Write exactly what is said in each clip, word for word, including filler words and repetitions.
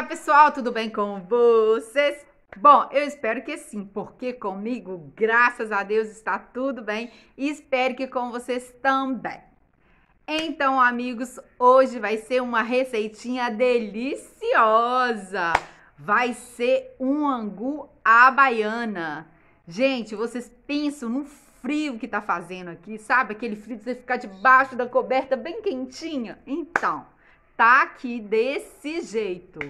Olá pessoal, tudo bem com vocês? Bom, eu espero que sim, porque comigo, graças a Deus, está tudo bem e espero que com vocês também. Então, amigos, hoje vai ser uma receitinha deliciosa. Vai ser um angu à baiana. Gente, vocês pensam no frio que tá fazendo aqui, sabe? Aquele frio de você ficar debaixo da coberta bem quentinha. Então, tá aqui desse jeito.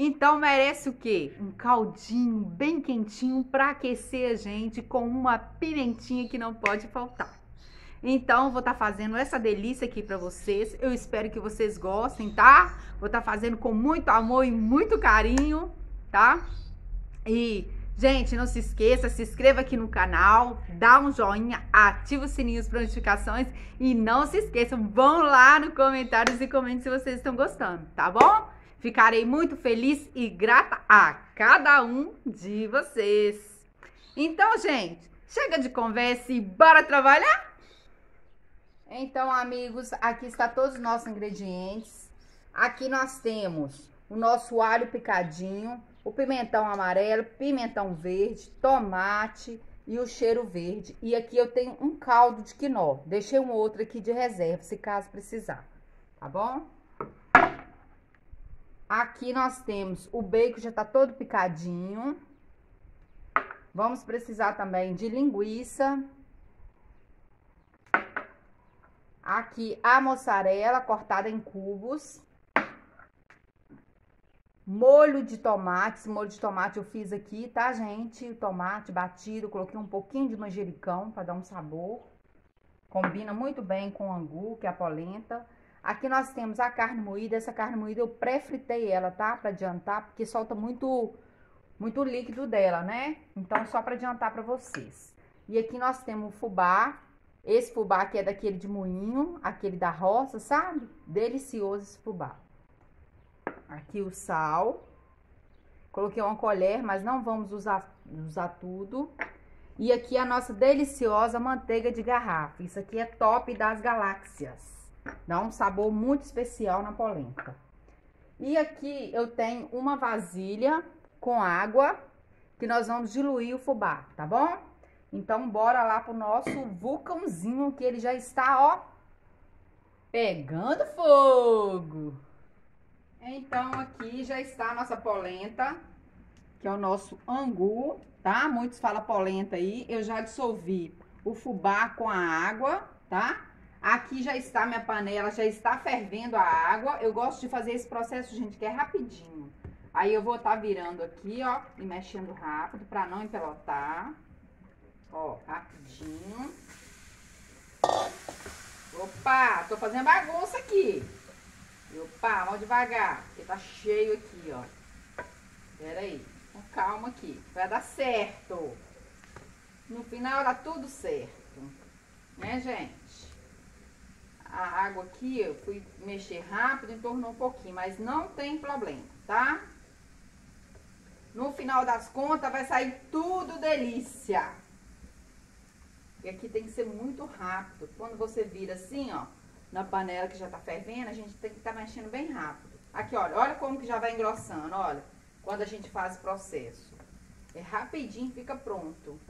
Então merece o quê? Um caldinho bem quentinho para aquecer a gente com uma pimentinha que não pode faltar. Então vou estar tá fazendo essa delícia aqui para vocês. Eu espero que vocês gostem, tá? Vou estar tá fazendo com muito amor e muito carinho, tá? E gente, não se esqueça, se inscreva aqui no canal, dá um joinha, ativa o sininho para notificações e não se esqueçam, vão lá nos comentários e comentem se vocês estão gostando, tá bom? Ficarei muito feliz e grata a cada um de vocês. Então, gente, chega de conversa e bora trabalhar? Então, amigos, aqui está todos os nossos ingredientes. Aqui nós temos o nosso alho picadinho, o pimentão amarelo, pimentão verde, tomate e o cheiro verde. E aqui eu tenho um caldo de quinó. Deixei um outro aqui de reserva, se caso precisar, tá bom? Aqui nós temos o bacon, já tá todo picadinho. Vamos precisar também de linguiça. Aqui a mussarela cortada em cubos. Molho de tomate, esse molho de tomate eu fiz aqui, tá, gente? O tomate batido, coloquei um pouquinho de manjericão para dar um sabor. Combina muito bem com o angu, que é a polenta. Aqui nós temos a carne moída, essa carne moída eu pré-fritei ela, tá? Pra adiantar, porque solta muito, muito líquido dela, né? Então, só pra adiantar pra vocês. E aqui nós temos o fubá, esse fubá aqui é daquele de moinho, aquele da roça, sabe? Delicioso esse fubá. Aqui o sal, coloquei uma colher, mas não vamos usar, usar tudo. E aqui a nossa deliciosa manteiga de garrafa, isso aqui é top das galáxias. Dá um sabor muito especial na polenta. E aqui eu tenho uma vasilha com água que nós vamos diluir o fubá, tá bom? Então, bora lá pro nosso vulcãozinho que ele já está, ó, pegando fogo. Então, aqui já está a nossa polenta, que é o nosso angu, tá? Muitos falam polenta aí. Eu já dissolvi o fubá com a água, tá? Aqui já está minha panela, já está fervendo a água. Eu gosto de fazer esse processo, gente, que é rapidinho. Aí eu vou estar virando aqui, ó, e mexendo rápido para não empelotar. Ó, rapidinho. Opa, tô fazendo bagunça aqui. Opa, mal devagar, porque tá cheio aqui, ó. Pera aí, com calma aqui, vai dar certo. No final dá tudo certo, né, gente? A água aqui, eu fui mexer rápido e tornou um pouquinho, mas não tem problema, tá? No final das contas, vai sair tudo delícia. E aqui tem que ser muito rápido. Quando você vira assim, ó, na panela que já tá fervendo, a gente tem que tá mexendo bem rápido. Aqui, olha, olha como que já vai engrossando, olha, quando a gente faz o processo. É rapidinho, fica pronto.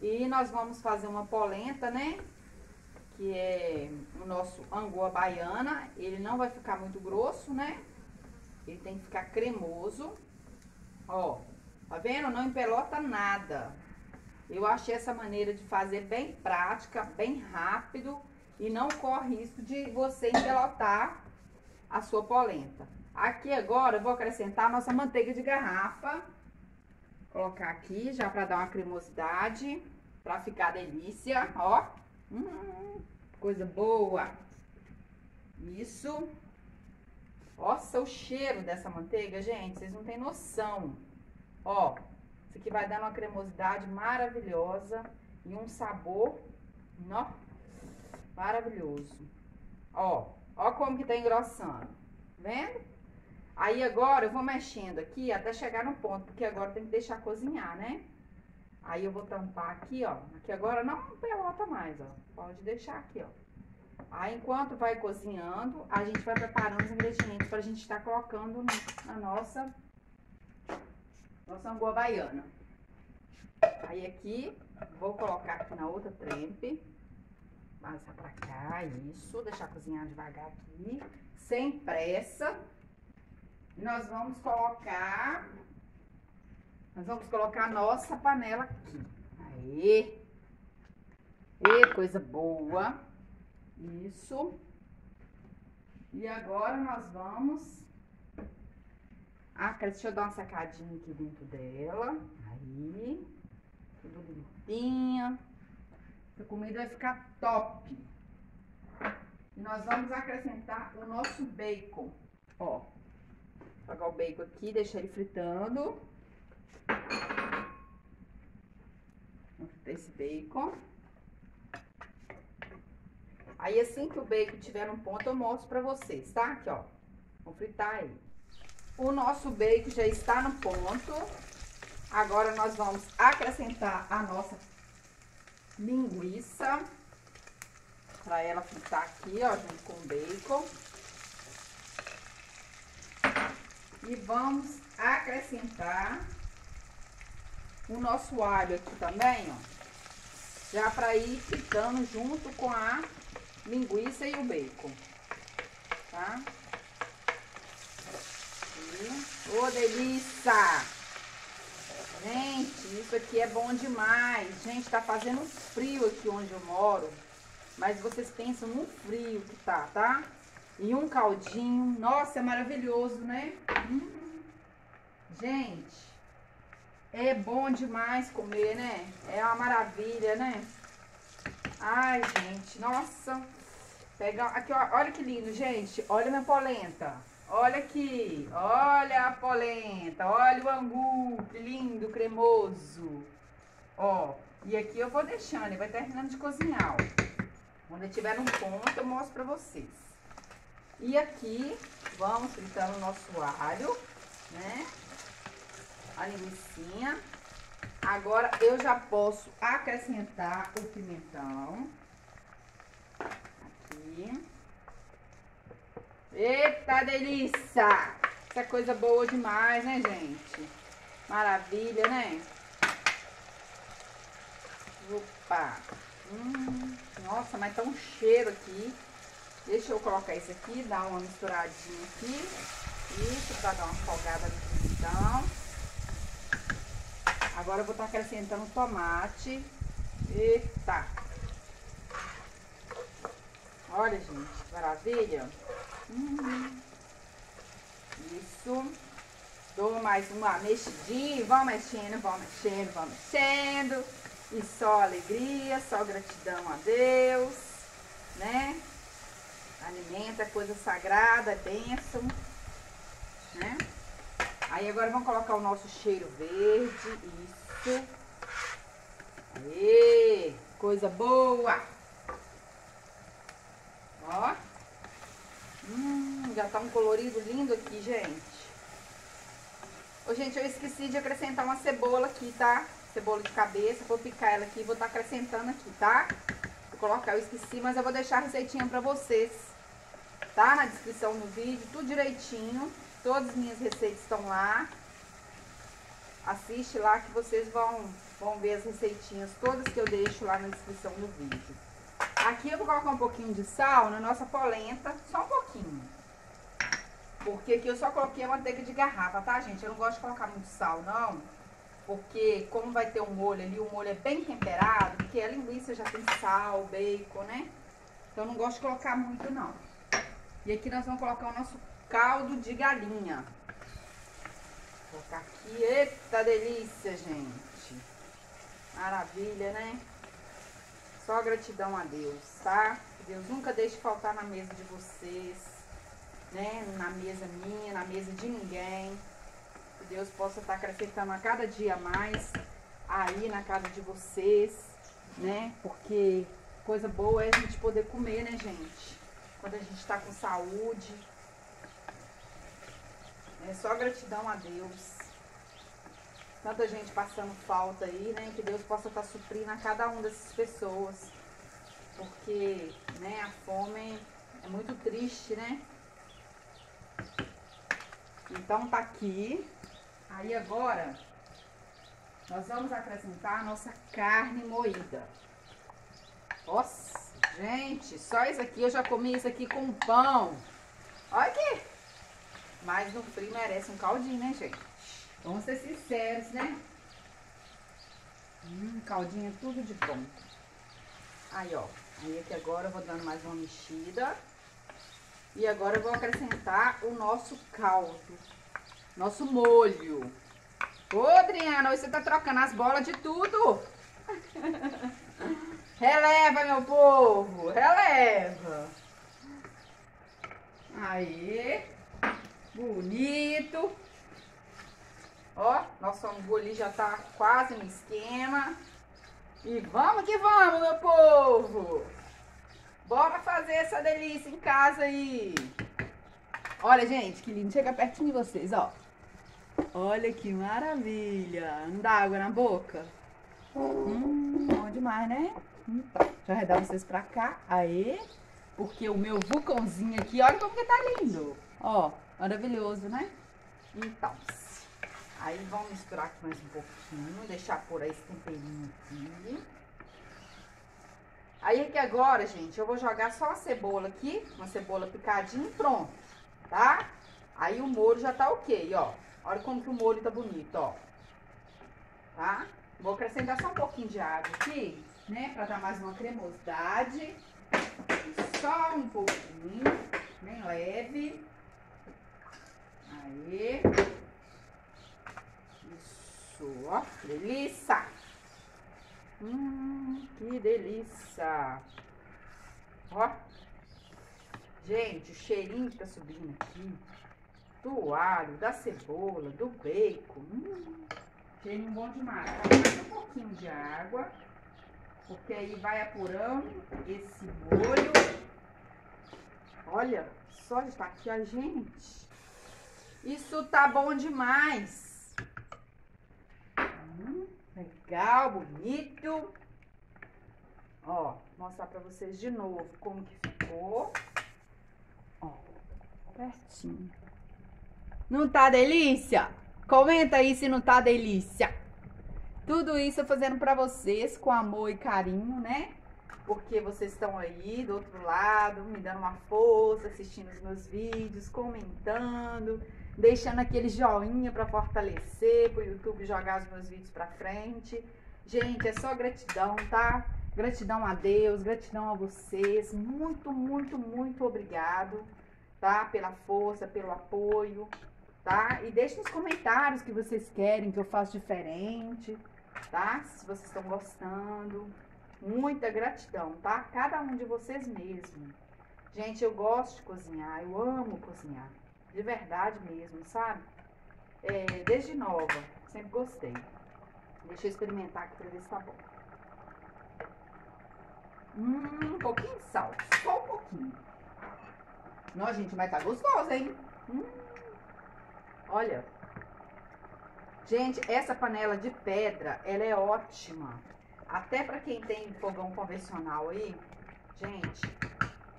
E nós vamos fazer uma polenta, né? Que é o nosso angu à baiana, ele não vai ficar muito grosso, né? Ele tem que ficar cremoso. Ó, tá vendo? Não empelota nada. Eu achei essa maneira de fazer bem prática, bem rápido e não corre risco de você empelotar a sua polenta. Aqui agora eu vou acrescentar a nossa manteiga de garrafa. Colocar aqui já para dar uma cremosidade, para ficar delícia, ó. Hum, coisa boa. Isso. Nossa, o cheiro dessa manteiga, gente, vocês não têm noção. Ó, isso aqui vai dar uma cremosidade maravilhosa e um sabor, ó, maravilhoso. Ó, ó como que tá engrossando. Vendo? Aí agora eu vou mexendo aqui até chegar no ponto, porque agora tem que deixar cozinhar, né? Aí eu vou tampar aqui, ó. Aqui agora não pelota mais, ó. Pode deixar aqui, ó. Aí, enquanto vai cozinhando, a gente vai preparando os ingredientes para a gente estar colocando na nossa, nossa angu baiana. Aí aqui, vou colocar aqui na outra trempe, passar pra cá, isso, deixar cozinhar devagar aqui, sem pressa. Nós vamos colocar, nós vamos colocar a nossa panela aqui. Aí, e coisa boa, isso. E agora nós vamos, ah, deixa eu dar uma sacadinha aqui dentro dela, aí, tudo limpinha. Essa comida vai ficar top. E nós vamos acrescentar o nosso bacon. Ó, vou pegar o bacon aqui, deixar ele fritando. Vou fritar esse bacon. Aí assim que o bacon tiver um ponto, eu mostro pra vocês, tá? Aqui, ó. Vou fritar ele. O nosso bacon já está no ponto. Agora nós vamos acrescentar a nossa linguiça, pra ela fritar aqui, ó, junto com o bacon. E vamos acrescentar o nosso alho aqui também, ó. Já pra ir fritando junto com a linguiça e o bacon, tá? E, ô, delícia! Gente, isso aqui é bom demais. Gente, tá fazendo frio aqui onde eu moro. Mas vocês pensam no frio que tá, tá? E um caldinho. Nossa, é maravilhoso, né? Hum. Gente, é bom demais comer, né? É uma maravilha, né? Ai, gente, nossa. Pega... Aqui, ó, olha que lindo, gente. Olha minha polenta. Olha aqui, olha a polenta, olha o angu, que lindo, cremoso. Ó, e aqui eu vou deixando, ele vai terminando de cozinhar, ó. Quando ele tiver um ponto, eu mostro pra vocês. E aqui, vamos fritando o nosso alho, né? A linguiça. Agora, eu já posso acrescentar o pimentão. Aqui. Eita, delícia! Isso é coisa boa demais, né, gente? Maravilha, né? Opa! Hum, nossa, mas tá um cheiro aqui. Deixa eu colocar isso aqui, dar uma misturadinha aqui. Isso, pra dar uma folgada no pimentão. Agora eu vou estar acrescentando tomate. Eita! Olha, gente, maravilha! Hum, isso. Dou mais uma mexidinha. Vão mexendo, vão mexendo, vão mexendo. E só alegria, só gratidão a Deus, né? Alimenta, coisa sagrada, bênção, né? Aí agora vamos colocar o nosso cheiro verde. Isso. Aê, coisa boa. Ó. Hum, já tá um colorido lindo aqui, gente. Ô, gente, eu esqueci de acrescentar uma cebola aqui, tá? Cebola de cabeça, vou picar ela aqui e vou tá acrescentando aqui, tá? Vou colocar, eu esqueci, mas eu vou deixar a receitinha pra vocês, tá? Na descrição do vídeo, tudo direitinho. Todas as minhas receitas estão lá. Assiste lá que vocês vão, vão ver as receitinhas todas que eu deixo lá na descrição do vídeo. Aqui eu vou colocar um pouquinho de sal na nossa polenta, só um pouquinho. Porque aqui eu só coloquei a manteiga de garrafa, tá, gente? Eu não gosto de colocar muito sal, não. Porque como vai ter um molho ali, o molho é bem temperado, porque a linguiça já tem sal, bacon, né? Então eu não gosto de colocar muito, não. E aqui nós vamos colocar o nosso caldo de galinha. Vou colocar aqui. Eita, delícia, gente! Maravilha, né? Só gratidão a Deus, tá? Deus nunca deixe faltar na mesa de vocês, né? Na mesa minha, na mesa de ninguém. Que Deus possa estar acrescentando a cada dia mais aí na casa de vocês, né? Porque coisa boa é a gente poder comer, né, gente? Quando a gente tá com saúde. É só gratidão a Deus. Tanta gente passando falta aí, né? Que Deus possa estar suprindo a cada uma dessas pessoas. porque, né, a fome é muito triste, né? Então tá aqui. Aí agora nós vamos acrescentar a nossa carne moída. Nossa, gente, só isso aqui, eu já comi isso aqui com pão. Olha aqui. Mas no frio merece um caldinho, né, gente? Vamos ser sinceros, né? Hum, caldinho é tudo de bom. Aí, ó. Aí aqui agora eu vou dando mais uma mexida. E agora eu vou acrescentar o nosso caldo. Nosso molho. Ô, Adriana, hoje você tá trocando as bolas de tudo. Releva, meu povo. Releva. Aí. Bonito. Ó, nosso angu ali já tá quase no esquema. E vamos que vamos, meu povo. Bora fazer essa delícia em casa aí. Olha, gente, que lindo. Chega pertinho de vocês, ó. Olha que maravilha. Não dá água na boca? Hum, bom demais, né? Hum, tá. Deixa eu arredar vocês pra cá. Aê. Porque o meu vulcãozinho aqui, olha como que tá lindo. Ó, maravilhoso, né? Então, aí vamos misturar aqui mais um pouquinho. Deixar por aí esse temperinho aqui. Aí aqui agora, gente, eu vou jogar só a cebola aqui. Uma cebola picadinha e pronto, tá? Aí o molho já tá ok, ó. Olha como que o molho tá bonito, ó. Tá? Vou acrescentar só um pouquinho de água aqui, né? Pra dar mais uma cremosidade. Só um pouquinho. Bem leve. Aí. Isso, ó. Delícia! Hum, que delícia! Ó, gente, o cheirinho que tá subindo aqui do alho, da cebola, do bacon. Hum, cheirinho bom demais. Mais um pouquinho de água, porque aí vai apurando esse molho. Olha, só de tá aqui, ó, gente. Isso tá bom demais. Hum. Legal, bonito. Ó, vou mostrar pra vocês de novo como que ficou. Ó, pertinho. Não tá delícia? Comenta aí se não tá delícia. Tudo isso eu fazendo pra vocês com amor e carinho, né? Porque vocês estão aí do outro lado, me dando uma força, assistindo os meus vídeos, comentando, deixando aquele joinha para fortalecer, pro YouTube jogar os meus vídeos para frente. Gente, é só gratidão, tá? Gratidão a Deus, gratidão a vocês. Muito, muito, muito obrigado, tá? Pela força, pelo apoio, tá? E deixe nos comentários o que vocês querem que eu faça diferente, tá? Se vocês estão gostando. Muita gratidão, tá? Cada um de vocês mesmo. Gente, eu gosto de cozinhar, eu amo cozinhar. De verdade mesmo, sabe? É, desde nova, sempre gostei. Deixa eu experimentar aqui pra ver se tá bom. Hum, um pouquinho de sal, só um pouquinho. Nossa, gente, mas tá gostoso, hein? Hum, olha. Gente, essa panela de pedra, ela é ótima. Até pra quem tem fogão convencional aí, gente,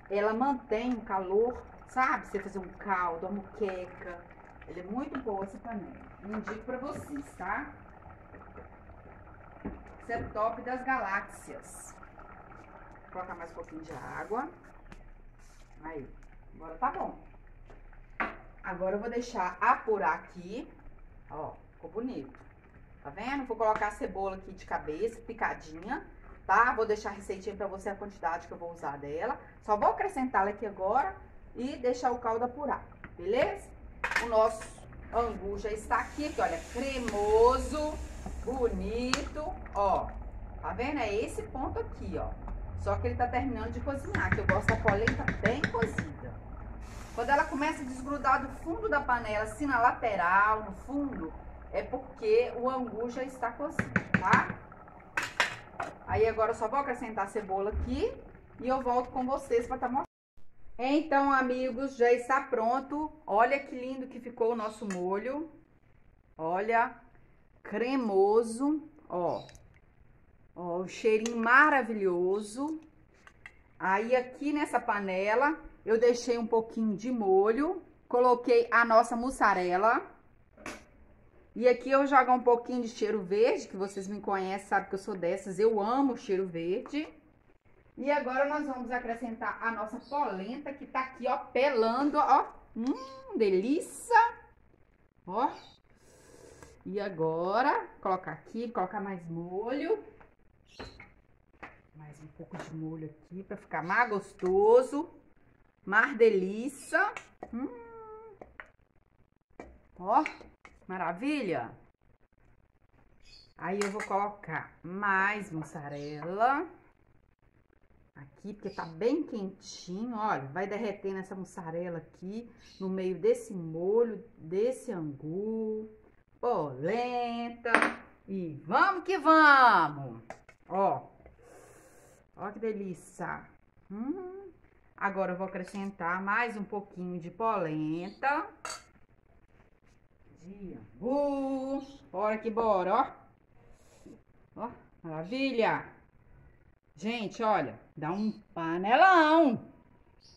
ela mantém o calor, sabe? Você fazer um caldo, uma moqueca, ela é muito boa essa panela. Indico pra vocês, tá? Esse é o top das galáxias. Vou colocar mais um pouquinho de água. Aí, agora tá bom. Agora eu vou deixar apurar aqui, ó, ficou bonito. Tá vendo? Vou colocar a cebola aqui de cabeça, picadinha, tá? Vou deixar receitinha pra você a quantidade que eu vou usar dela. Só vou acrescentá-la aqui agora e deixar o caldo apurar, beleza? O nosso angu já está aqui, que olha, cremoso, bonito, ó. Tá vendo? É esse ponto aqui, ó. Só que ele tá terminando de cozinhar, que eu gosto da polenta bem cozida. Quando ela começa a desgrudar do fundo da panela, assim na lateral, no fundo... É porque o angu já está cozido, tá? Aí agora eu só vou acrescentar a cebola aqui e eu volto com vocês para estar mostrando. Então, amigos, já está pronto. Olha que lindo que ficou o nosso molho. Olha, cremoso, ó. Ó, o cheirinho maravilhoso. Aí, aqui nessa panela, eu deixei um pouquinho de molho, coloquei a nossa mussarela. E aqui eu jogo um pouquinho de cheiro verde, que vocês me conhecem, sabem que eu sou dessas, eu amo cheiro verde. E agora nós vamos acrescentar a nossa polenta, que tá aqui, ó, pelando, ó. Hum, delícia! Ó. E agora, colocar aqui, colocar mais molho. Mais um pouco de molho aqui, pra ficar mais gostoso. Mais delícia. Hum. Ó, maravilha! Aí eu vou colocar mais mussarela. Aqui, porque tá bem quentinho, olha, vai derretendo essa mussarela aqui, no meio desse molho, desse angu, polenta, e vamos que vamos! Ó, ó que delícia! Hum. Agora eu vou acrescentar mais um pouquinho de polenta, de angu, bora que bora, ó! Ó, maravilha! Gente, olha, dá um panelão.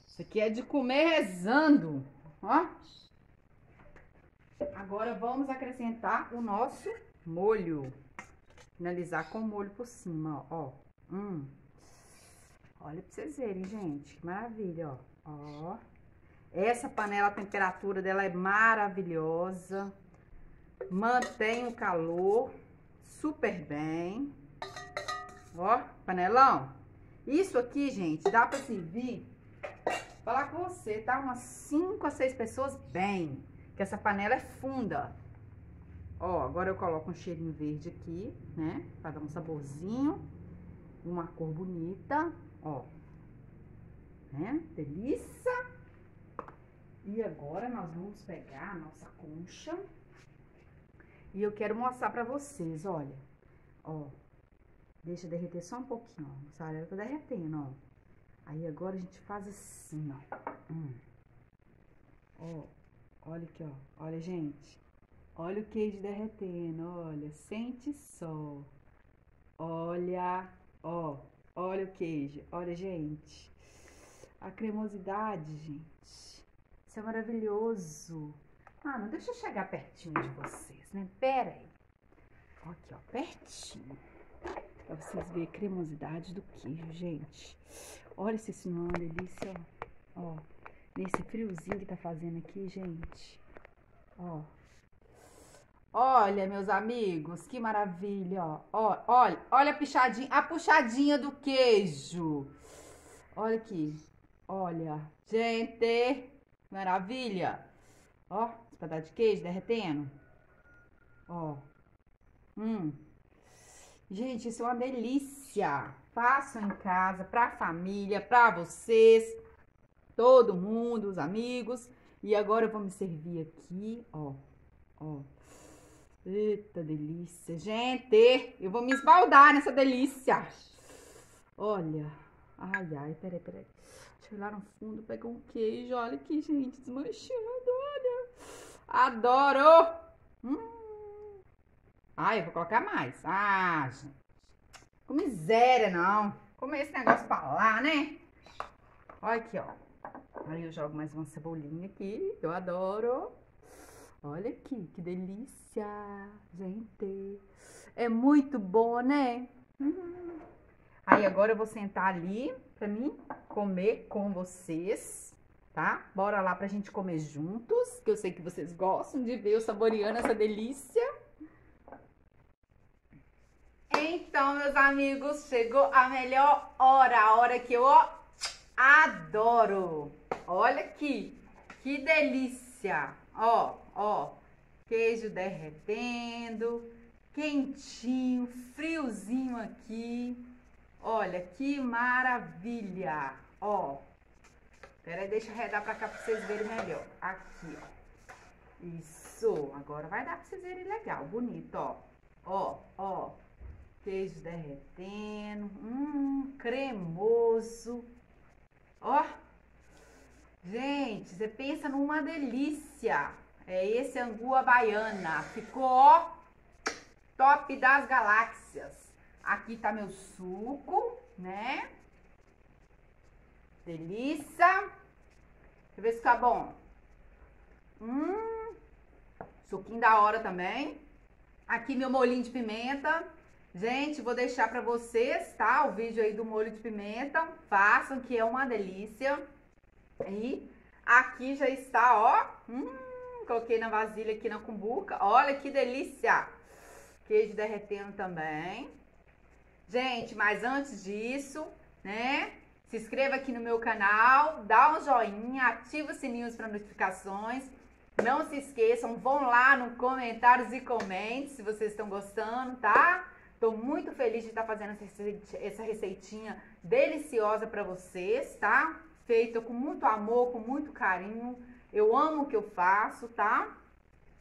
Isso aqui é de comer rezando, ó. Agora vamos acrescentar o nosso molho. Finalizar com o molho por cima, ó. Hum. Olha pra vocês verem, gente, que maravilha, ó. Ó. Essa panela, a temperatura dela é maravilhosa. Mantém o calor super bem. Ó, panelão. Isso aqui, gente, dá pra servir, falar com você, tá? Umas cinco a seis pessoas bem, que essa panela é funda. Ó, agora eu coloco um cheirinho verde aqui, né? Pra dar um saborzinho, uma cor bonita, ó. Né? Delícia! E agora nós vamos pegar a nossa concha. E eu quero mostrar pra vocês, olha. Ó. Deixa derreter só um pouquinho, ó. A mussarela tá derretendo, ó. Aí agora a gente faz assim, ó. Hum. Ó, olha aqui, ó. Olha, gente. Olha o queijo derretendo, olha. Sente só. Olha, ó. Olha o queijo. Olha, gente. A cremosidade, gente. Isso é maravilhoso. Ah, não deixa eu chegar pertinho de vocês, né? Pera aí. Ó aqui, ó. Pertinho. Pra vocês verem a cremosidade do queijo, gente. Olha esse senhor, delícia, ó. Ó, nesse friozinho que tá fazendo aqui, gente. Ó. Olha, meus amigos, que maravilha, ó. Ó, olha, olha a puxadinha, a puxadinha do queijo. Olha aqui. Olha, gente, maravilha. Ó, esse pedaço de queijo derretendo. Ó. Hum. Gente, isso é uma delícia. Façam em casa, pra família, pra vocês, todo mundo, os amigos. E agora eu vou me servir aqui, ó, ó. Eita delícia, gente! Eu vou me esbaldar nessa delícia. Olha, ai, ai, peraí, peraí. Deixa eu ir lá no fundo, pegar um queijo, olha aqui, gente, desmanchando, olha. Adoro! Hum. Ah, eu vou colocar mais. Ah, gente. Com miséria, não. Comer esse negócio pra lá, né? Olha aqui, ó. Aí eu jogo mais uma cebolinha aqui, que eu adoro. Olha aqui, que delícia, gente. É muito bom, né? Uhum. Aí agora eu vou sentar ali pra mim comer com vocês, tá? Bora lá pra gente comer juntos, que eu sei que vocês gostam de ver eu saboreando essa delícia. Então, meus amigos, chegou a melhor hora, a hora que eu ó, adoro. Olha aqui, que delícia. Ó, ó, queijo derretendo, quentinho, friozinho aqui. Olha, que maravilha. Ó, peraí, deixa eu arredar pra cá pra vocês verem melhor. Aqui, ó. Isso, agora vai dar pra vocês verem legal, bonito, ó. Ó, ó. Queijo derretendo, hum, cremoso, ó, gente, você pensa numa delícia, é esse angu à baiana, ficou, ó, top das galáxias. Aqui tá meu suco, né, Delícia. Deixa eu ver se fica bom. Hum, suquinho da hora também. Aqui meu molhinho de pimenta. Gente, vou deixar pra vocês, tá? O vídeo aí do molho de pimenta. Façam, que é uma delícia. Aí, aqui já está, ó. Hum, coloquei na vasilha aqui na cumbuca. Olha que delícia. Queijo derretendo também. Gente, mas antes disso, né? Se inscreva aqui no meu canal, dá um joinha, ativa os sininhos para notificações. Não se esqueçam, vão lá nos comentários e comente se vocês estão gostando, tá? Tô muito feliz de estar fazendo essa receitinha deliciosa para vocês, tá? Feita com muito amor, com muito carinho. Eu amo o que eu faço, tá?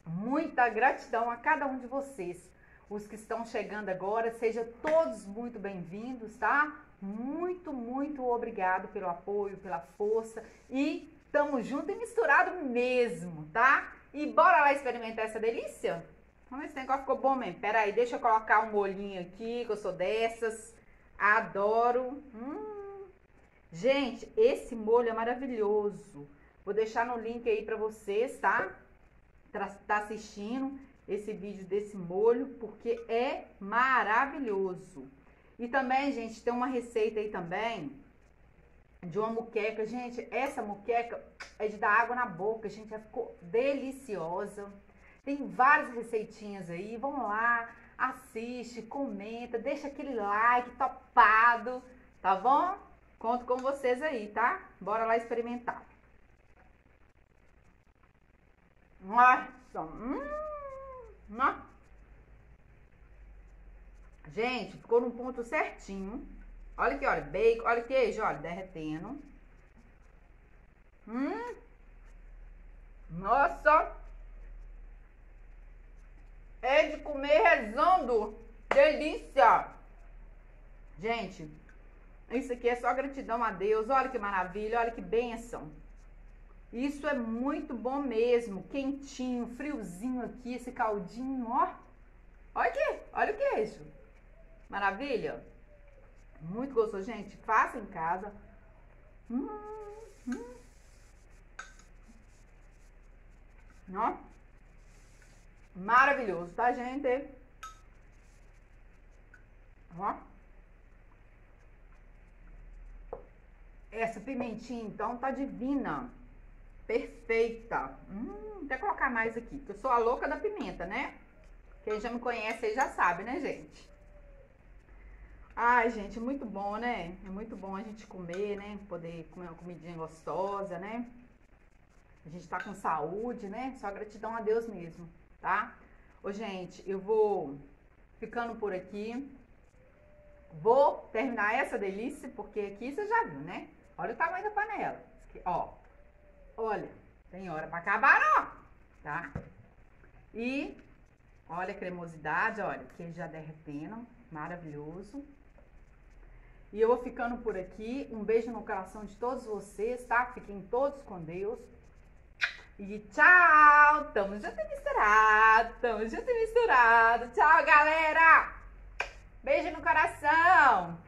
Muita gratidão a cada um de vocês. Os que estão chegando agora, sejam todos muito bem-vindos, tá? Muito, muito obrigado pelo apoio, pela força, e tamo junto e misturado mesmo, tá? E bora lá experimentar essa delícia? Vamos ver se esse negócio ficou bom mesmo. Pera aí, deixa eu colocar um molhinho aqui, que eu sou dessas, adoro. Hum. Gente, esse molho é maravilhoso. Vou deixar no link aí pra vocês, tá? Tá assistindo esse vídeo desse molho, porque é maravilhoso. E também, gente, tem uma receita aí também de uma moqueca. Gente, essa moqueca é de dar água na boca, gente. Ela ficou deliciosa. Tem várias receitinhas aí. Vão lá, assiste, comenta, deixa aquele like topado, tá bom? Conto com vocês aí, tá? Bora lá experimentar. Nossa! Hum, nossa! Gente, ficou num ponto certinho. Olha aqui, olha, bacon, olha o queijo, olha, derretendo. Hum! Nossa! É de comer redondo! Delícia! Gente, isso aqui é só gratidão a Deus. Olha que maravilha, olha que bênção. Isso é muito bom mesmo. Quentinho, friozinho aqui, esse caldinho, ó. Olha aqui, olha o queijo. Maravilha! Muito gostoso, gente. Faça em casa. Hum, hum. Ó. Maravilhoso, tá, gente? Ó. Essa pimentinha, então, tá divina. Perfeita. Hum, até colocar mais aqui, porque eu sou a louca da pimenta, né? Quem já me conhece aí já sabe, né, gente? Ai, gente, é muito bom, né? É muito bom a gente comer, né? Poder comer uma comidinha gostosa, né? A gente tá com saúde, né? Só gratidão a Deus mesmo, tá? Ô, gente, eu vou ficando por aqui. Vou terminar essa delícia, porque aqui você já viu, né? Olha o tamanho da panela. Ó, olha, tem hora pra acabar, ó, tá? E olha a cremosidade, olha, que já derretendo. Maravilhoso. E eu vou ficando por aqui. Um beijo no coração de todos vocês, tá? Fiquem todos com Deus. E tchau! Tamo junto e misturado! Tamo junto e misturado! Tchau, galera! Beijo no coração!